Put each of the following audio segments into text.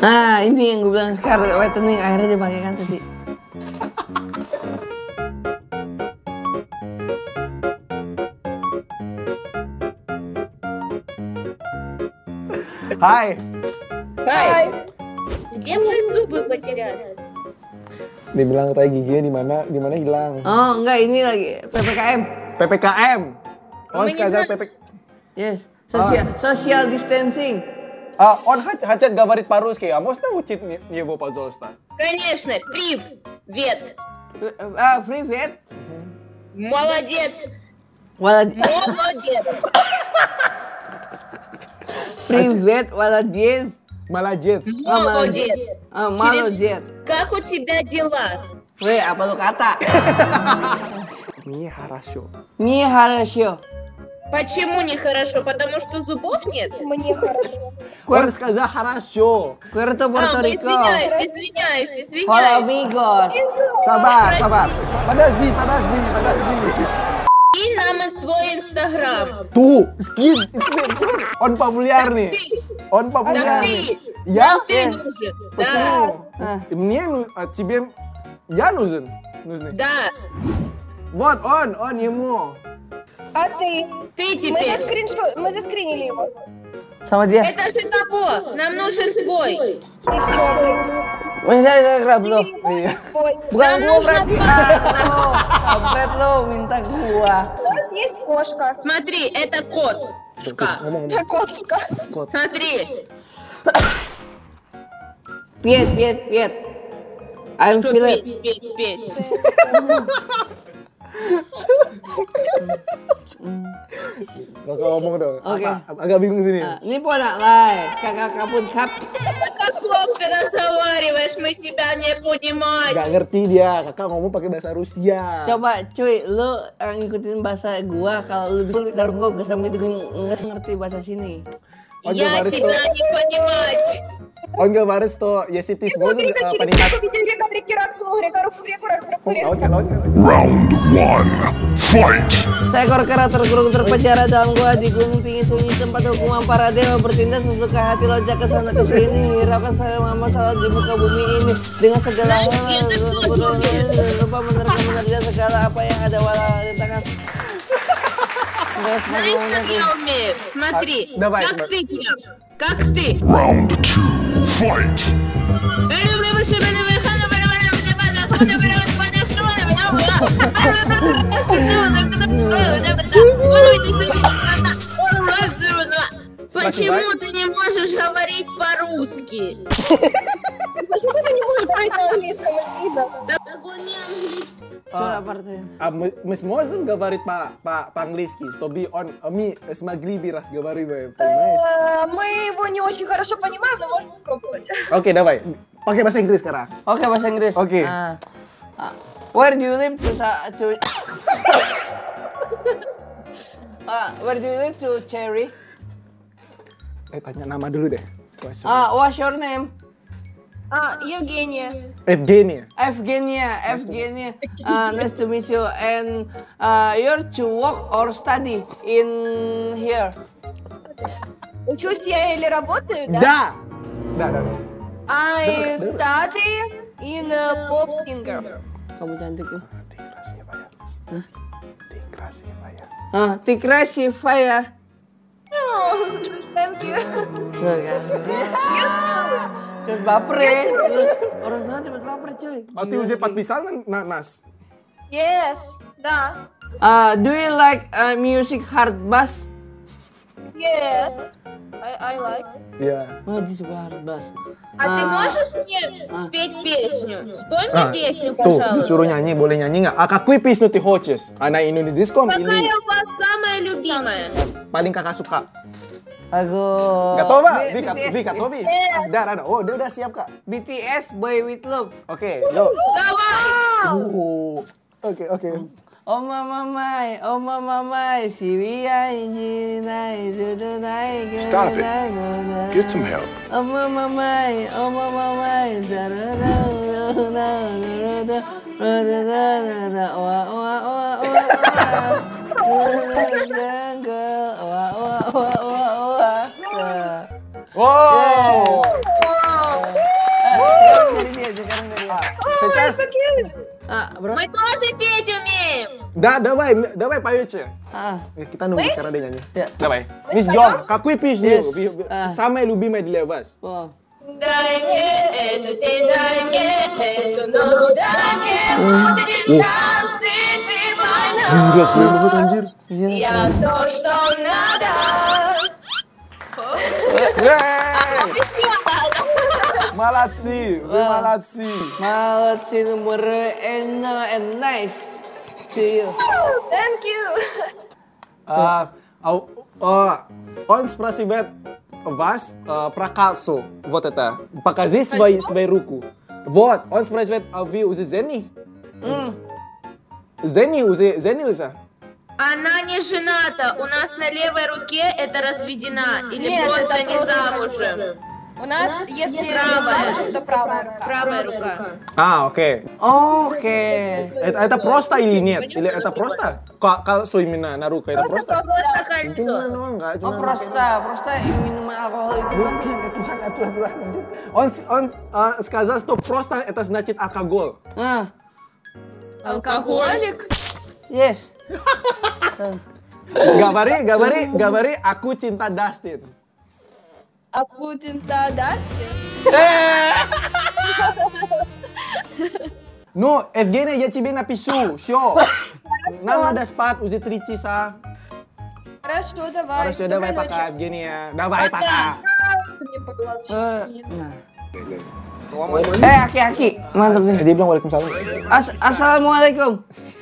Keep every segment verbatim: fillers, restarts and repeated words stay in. Nah, ini yang gue bilang scarlet whitening akhirnya dipakaikan tadi. Hai. Hai. Dia masuk berbicara. Dia bilang katanya giginya di mana, di mana hilang. Oh, enggak, ini lagi P P K M. P P K M. Oh, sekarang P P K M. Yes, social ah. social distancing. А он хотят говорить по-русски. А можно учить его, пожалуйста? Конечно. Привет. А, привет. Молодец. Молодец. Привет, молодец. Молодец. Молодец. Молодец. Как у тебя дела? Вы, а полуката. Мне хорошо. Мне хорошо. Почему не хорошо? Потому что зубов нет? Мне хорошо. Он сказал хорошо. Куэрто Порто-Рико. Извиняюсь, извиняюсь, извиняюсь. Hola, amigos. Sabar, sabar. Подожди, подожди, подожди. Скинь нам твой инстаграм. Ту, скинь. Он популярный. Он популярный. Я? Ты нужен. Да. Мне, а тебе я нужен? Да. Вот он, он ему. А ты? Ты теперь. Мы, заскриншо... Мы заскринили его. Самодел. Это же того. Нам нужен твой. И все. Мы сейчас грабло. Нам нужно паста. У нас есть кошка. Смотри, это кот. Это котушка. Смотри. Петь, петь, петь. I'm feeling. Петь, петь, петь. Gak ngomong dong, okay. Apa, agak bingung sini. Uh, ini ponak lai, kakak kapun kap. Gak ngerti dia, kakak ngomong pakai bahasa Rusia. Coba cuy, lu ngikutin bahasa gua, kalau lu ntar gua kesempatan itu nggak ngerti bahasa sini. Я тебя не понимать. Он говорит, что если ты сможешь понимать. Round one, fight. Seekor kera terkurung terpenjara dalam gua di gunung tinggi sunyi tempat hukuman para dewa bertindak sesuka hati, lonjak ke sana ke sini, hiraukan segala masalah di muka bumi ini dengan segala lupa menerka menerja segala apa yang ada walau di tangan. Знаешь, как я умею? Смотри, давай, как давай. Ты прям, как ты. Round two, fight. Почему ты не можешь говорить по-русски? Почему ты не можешь говорить на английском? Да он не английский. Uh, uh, мы, мы сможем говорить по, по, по-английски, чтобы он, мы смогли бы разговаривать, понимаешь? Uh, мы его не очень хорошо понимаем, но можем попробовать. Окей, okay, давай. Pakai bahasa Inggris sekarang. Oke, okay, bahasa Inggris. Oke. Okay. Uh, uh, where do you live to... to uh, where do you live to Cherry? Eh, tanya nama dulu deh. What's your name? Uh, what's your name? Ah, Evgenia. Evgenia. Evgenia. Evgenia. Uh, nice to meet you. And uh, you're to work or study in here? Учусь я или работаю, да? Да. Да, да. I study in a pop singer. Kamu cantik loh. Ты красивая. Ты красивая. Ah, ты красивая. Oh, thank you. Cepet baper ya, orang sana cepet baper coy. Berarti usia empat pisang kan, Nas? Yes, dah. Uh, do you like uh, music hard bass? Yeah, I, I like. Yeah. Oh, dia suka hard bass. А ты можешь мне спеть песню? Спой мне песню, пожалуйста. Suruh nyanyi, boleh nyanyi nggak? А какую песню ты хочешь? Она индонезийском или? Какая у вас самая любимая? Paling kakak suka. Aku... Gatova, di Gatovi. Udah, udah, oh dia udah siap kak. B T S, Boy With Love. Oke, lo. Oke, oke. Oma mamai, oma mamai, siwia injina, judunai, gudunai. Stop it. Get some help. Oma mamai, oma mamai, zarada, zarada, zarada, zarada, zarada, oa, oa, oa, oa, oa, oa, oa, oa, oa. Wow. Wow. сейчас... So cute. А, мы тоже петь умеем. Да, давай, давай поете. А. Kita nunggu мы? Sekarang dia nyanyi. Yeah. Давай. Мы споем? Какую песню? Yes. Самая любимая для вас. Wow. Дай мне эту тень, дай мне эту ночь, дай мне очередь шансы, ты моя ночь. Я то, что надо. Malaci, Malaci, Malaci number enak and nice. Cheers. Thank you. Ah, ah, on sprasivet vas prakalso. Вот это. Покажи свою свою руку. Вот, он спрашивает, а вы уже жены? Жены уже женились? Она не жената. У нас на левой руке это разведена или Нет, просто это не просто замужем. замужем. У нас, У нас если правая, замужем, то правая рука. Правая рука. А, окей. О, окей. Это, это просто или нет? Или это просто? Кольцо именно на руке это просто? Просто, просто кольцо. О, просто, просто именно алкоголь. Bukan, Tuhan, Tuhan, Tuhan. Он, он uh, сказал, что просто это значит алкоголь. А. Алкоголик? Yes. Gawari, gawari, gawari. Aku cinta Dustin. Aku cinta Dustin. No, Evgenia, я тебе напишу. Все. Нам надо спать уже три часа. Хорошо, давай. Хорошо, давай пока, Evgenia. Давай пока. Eh, aki-aki, mantap nih. Dia bilang waalaikumsalam. Assalamualaikum.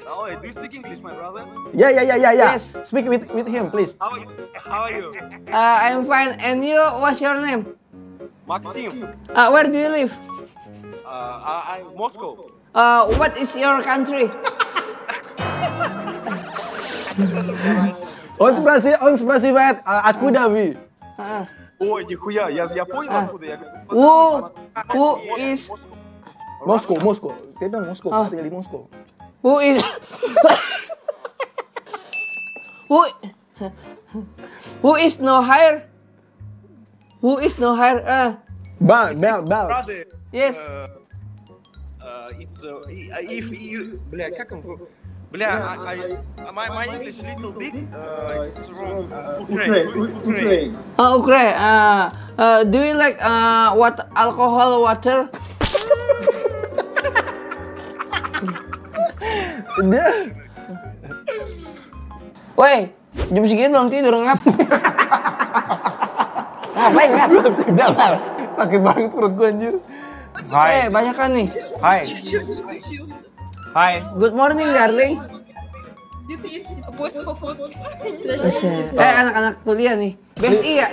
Oh, do you speak English, my brother? Yeah, yeah, yeah, yeah, yeah. Yes. Speak with with him, please. How are you? How are you? Uh, I'm fine. And you? What's your name? Maxim. Uh, where do you live? Uh, I, I'm Moscow. Uh, what is your country? Он спросил, он спрашивает, откуда вы? Ой, нихуя, я я понял, откуда я. Who, who is Moscow? Moscow. Dia bilang Moscow. Dia tinggal di Moscow. Who is who? Who is no higher? Who is no higher? Uh, bell, bell, bell. Yes. It's if you. Бля, как он? Бля, my my English little bit. It's wrong. Ukraine, Ukraine. Ah, Ukraine. Ah, do you like ah what alcohol water? Dia, woi, jam segini belum tidur ngap? Ngapain ngap? Sakit banget perut gue anjir. Hai, banyak kan nih? Hai. Hai. Good morning, darling. Eh, anak-anak kuliah nih. B S I ya?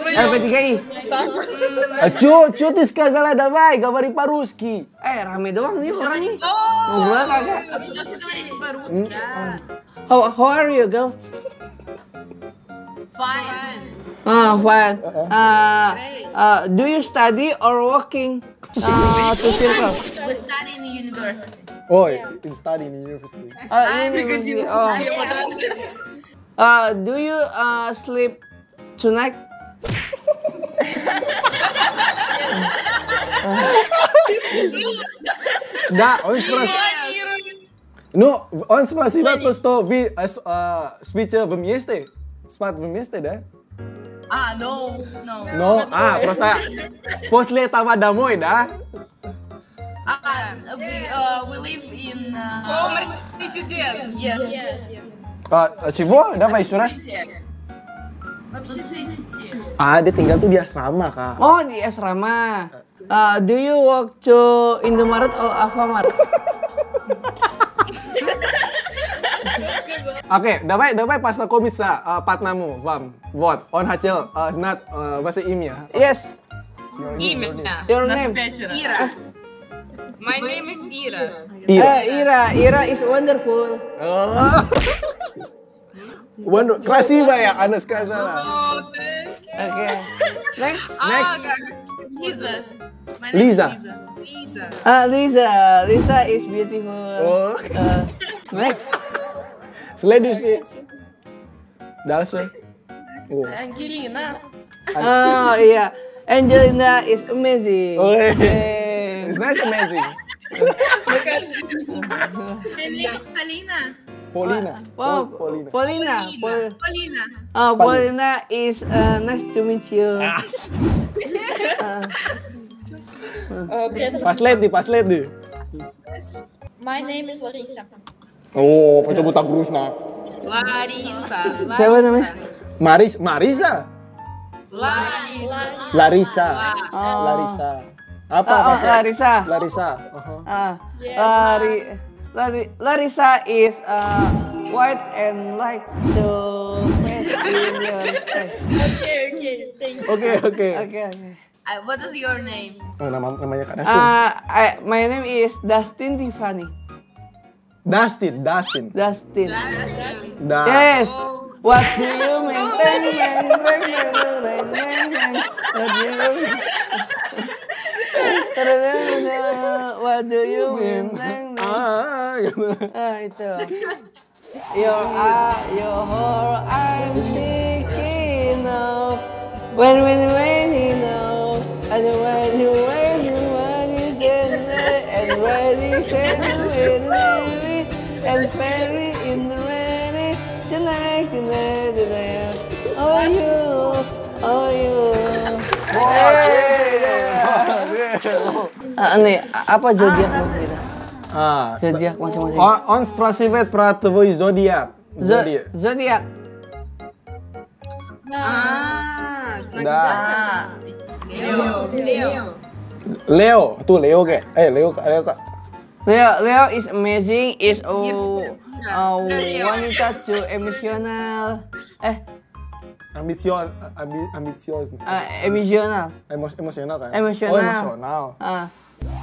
L P tiga I. Cu, cu, ты сказала давай, говори по-русски. Eh, rame doang nih orang nih. Ngobrol kagak. How how are you, girl? Fine. Ah, fine. Ah, ah, do you study or working? Ah, to circle. We study in university. Oh, in study in university. Ah, in university. Ah, do you ah sleep? Tonight. Да, он спросил. Ну, он спросил то, что вы спите вместе, спать вместе, да? А, no, no. No, а просто после этого домой, да? А, we live in. Home residence. Yes. А чего? Давай еще раз. Ah, dia tinggal tuh di asrama, Kak. Oh, di asrama. Uh, do you walk to Indomaret or Alfamart? Oke, давай, давай познакомиться партнеру вам. Вот, он хотел знать ваше имя. Yes. Имя. Your name. Ira. My name is Ira. Ira, Ira is wonderful. Wonder, спасибо, я, она сказала. Okay. Next, next. Lisa. Lisa. Lisa. Ah, Lisa. Lisa is beautiful. Next. Следующий. Дальше. Angelina. Oh, yeah. Angelina is amazing. It's nice, amazing. My name is Polina. Polina. Wow. Polina. Polina. Polina. Polina. Oh, Polina is uh, nice to meet you. uh. Okay. Pas lady, pas lady. My name is Larissa. Oh, pencabutan grusna. Larissa. Siapa namanya? Maris, Marisa. Larissa. Larissa. Oh. Larissa. Apa? Oh, oh, Larissa. Larissa. Uh-huh. uh, Lari, Lari, Larissa is uh, white and light to face in your face. Okay, okay, thank you. Okay, okay. Okay, okay. Uh, what is your name? Oh, nama namanya Kak Dustin. Uh, I, my name is Dustin Tiffany. Dustin, Dustin. Dustin. Dustin. Da. Yes. Oh. What do you maintain? What do you What do you maintain? Ah, itu. Your eye, your whole I'm thinking of. When, when, when you know, and when you, when you, when you get there, and when you can do it, baby, and fairy in the rainy, tonight, tonight, tonight, oh you, oh you. Ah, ini apa zodiak kita? Ah, zodiak masing-masing. On sprasivet pratevoy zodiak. Zodiak. Ah, nah. Leo, Leo. Leo, tuh Leo ke? Eh, Leo, Leo kak. Leo, Leo is amazing, is oh, oh wanita cu emosional. Eh, ambision, ambi, ambisios. Ah, emosional. Emos, emosional kan? Emosional. Oh, emosional. Ah,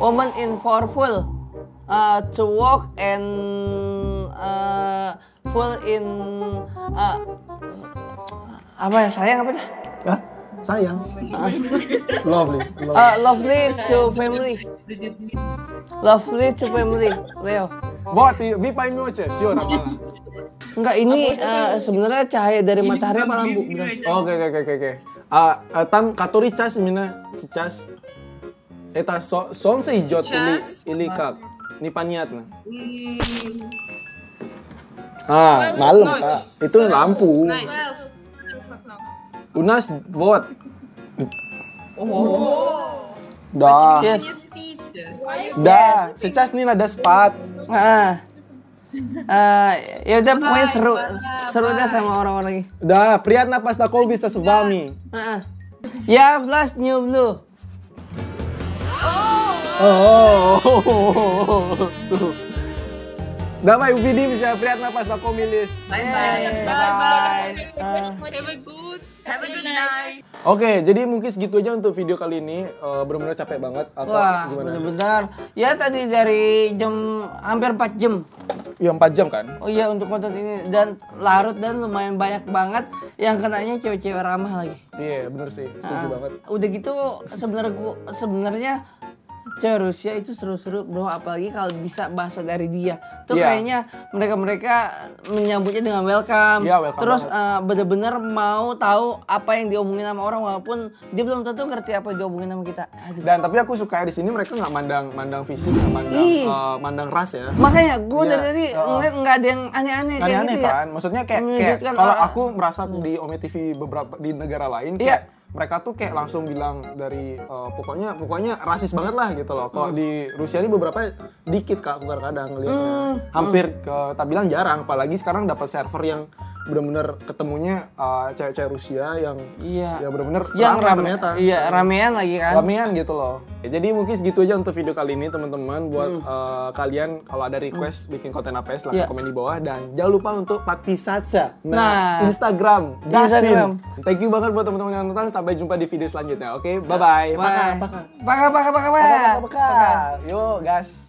woman in powerful, ah, to walk and ah, full in ah. Apa ya, sayang apa ya? Hah? Sayang. Uh, lovely. Lovely. Uh, lovely to family. Lovely to family, Leo. What? Vipai noche, sure namanya. Enggak, ini uh, sebenarnya cahaya dari matahari apa lampu? Oke, oke, oke, oke. Ah, tam katori cas mina, cicas. Eta so somse hijau ili ilikak. Ni paniatna. Ah, malam, Kak. Itu lampu. Unas what? Oh. Dah. Dah. Secas nih ada sepat. Ah. Uh, ya udah pokoknya seru, seru deh sama orang-orang ini. Dah. Prihatna pasta kopi sa sebami. Ah. Ya plus new blue. Oh. Oh. Damai video bisa prihatna pasta komilis. Bye bye. Bye bye. Oke, jadi mungkin segitu aja untuk video kali ini. Uh, Bener-bener capek banget. Atau wah, bener-bener. Ya tadi dari jam hampir empat jam. Iya, empat jam kan? Oh iya, untuk konten ini. Dan larut dan lumayan banyak banget. Yang kenanya cewek-cewek ramah lagi. Iya, yeah, bener sih. Setuju uh, banget. Udah gitu sebenernya gua, sebenernya cewek Rusia itu seru-seru bro, apalagi kalau bisa bahasa dari dia. Tuh yeah. Kayaknya mereka-mereka menyambutnya dengan welcome. Yeah, welcome. Terus uh, bener-bener mau tahu apa yang diomongin sama orang walaupun dia belum tentu ngerti apa yang diomongin sama kita. Aduh. Dan tapi aku suka di sini mereka nggak mandang mandang fisik, nggak mandang uh, mandang ras ya. Makanya gue yeah. dari tadi ngeliat uh, nggak ada yang aneh-aneh kayak aneh gitu kan? Ya. Maksudnya kayak, kayak kalau uh, aku merasa uh, di Ome T V beberapa di negara lain yeah. kayak mereka tuh kayak langsung bilang dari uh, pokoknya pokoknya rasis banget lah gitu loh. Kalau mm. di Rusia ini beberapa dikit Kak, aku kadang-kadang ngeliatnya. Mm. Hampir ke, tak bilang jarang, apalagi sekarang dapat server yang benar-benar ketemunya cewek-cewek uh, Rusia yang iya. ya benar-benar yang rame, ternyata. Iya, ramean lagi kan. Ramean gitu loh. Ya, jadi mungkin segitu aja untuk video kali ini teman-teman. Buat mm. uh, kalian kalau ada request mm. bikin konten apa silahkan yeah. komen di bawah dan jangan lupa untuk patisaca. Nah, nah, Instagram Dustin. Thank you banget buat teman-teman yang nonton. Sampai jumpa di video selanjutnya, oke? Okay? Bye-bye. Bye. Paka, paka. Paka, paka, paka, paka. Paka, paka, paka. Yo, guys.